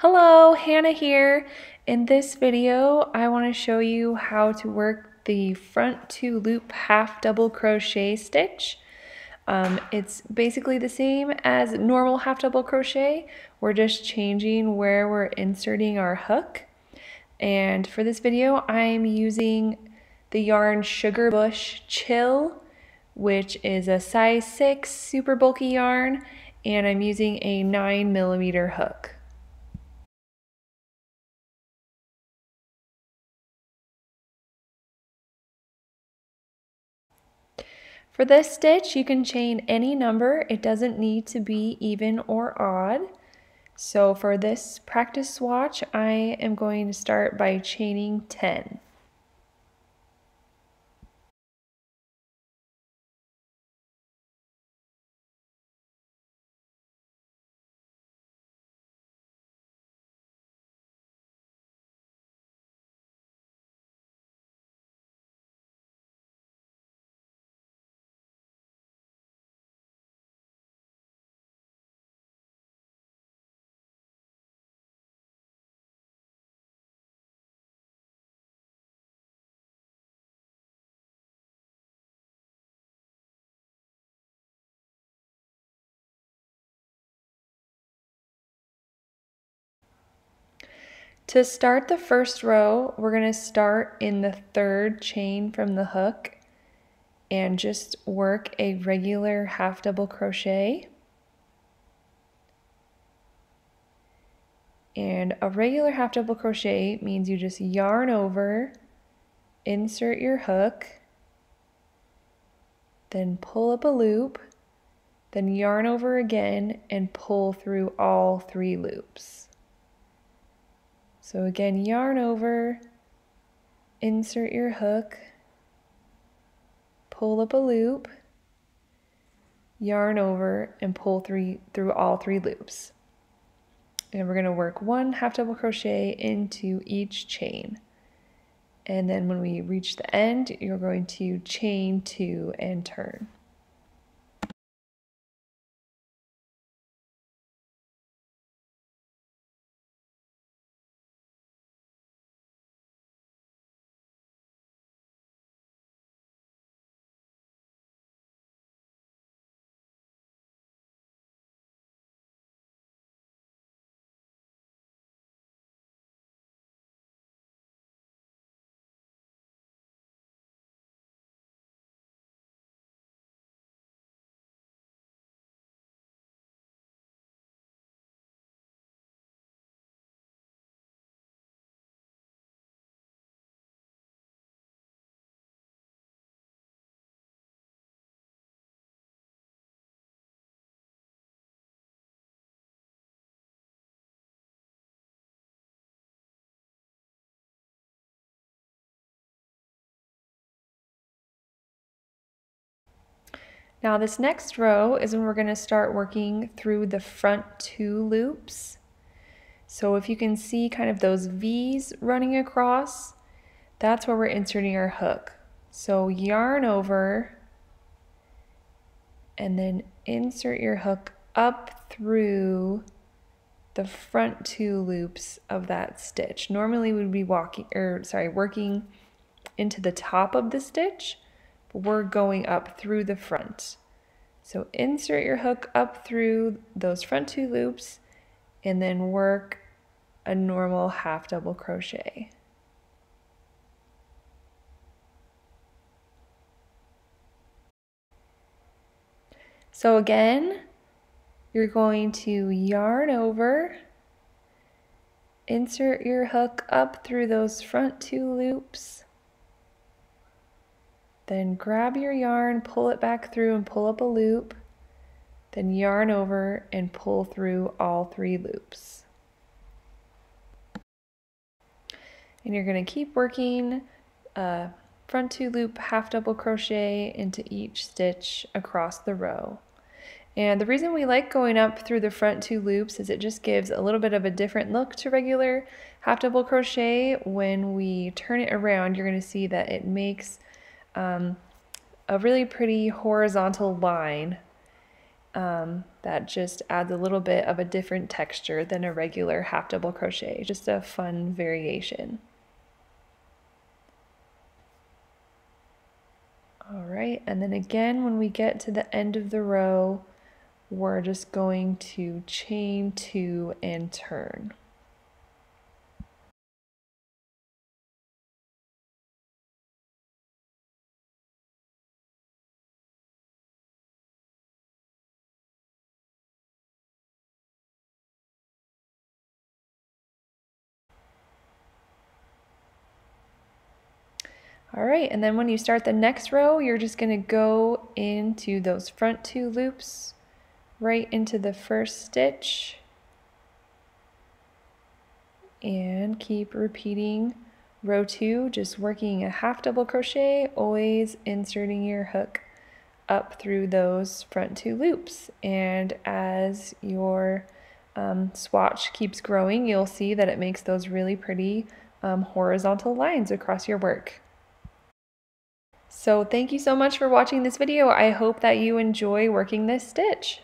Hello, Hannah here. In this video, I want to show you how to work the front two loop half double crochet stitch. It's basically the same as normal half double crochet. We're just changing where we're inserting our hook. And for this video, I'm using the yarn Sugarbush Chill, which is a size 6 super bulky yarn, and I'm using a 9mm hook. For this stitch, you can chain any number. It doesn't need to be even or odd. So for this practice swatch, I am going to start by chaining 10. To start the first row, we're going to start in the third chain from the hook and just work a regular half double crochet. And a regular half double crochet means you just yarn over, insert your hook, then pull up a loop, then yarn over again and pull through all three loops. So again, yarn over, insert your hook, pull up a loop, yarn over, and pull through all three loops. And we're going to work one half double crochet into each chain. And then when we reach the end, you're going to chain two and turn. Now this next row is when we're going to start working through the front two loops. So if you can see kind of those V's running across, that's where we're inserting our hook. So yarn over and then insert your hook up through the front two loops of that stitch. Normally we'd be working into the top of the stitch. We're going up through the front. So insert your hook up through those front two loops and then work a normal half double crochet. So again, you're going to yarn over, insert your hook up through those front two loops, then grab your yarn, pull it back through and pull up a loop, then yarn over and pull through all three loops. And you're going to keep working a front two loop half double crochet into each stitch across the row. And the reason we like going up through the front two loops is it just gives a little bit of a different look to regular half double crochet. When we turn it around, you're going to see that it makes a really pretty horizontal line, that just adds a little bit of a different texture than a regular half double crochet, just a fun variation. All right, and then again, when we get to the end of the row, we're just going to chain two and turn. All right, and then when you start the next row, you're just going to go into those front two loops right into the first stitch and keep repeating row two, just working a half double crochet, always inserting your hook up through those front two loops. And as your swatch keeps growing, you'll see that it makes those really pretty horizontal lines across your work. So thank you so much for watching this video. I hope that you enjoy working this stitch.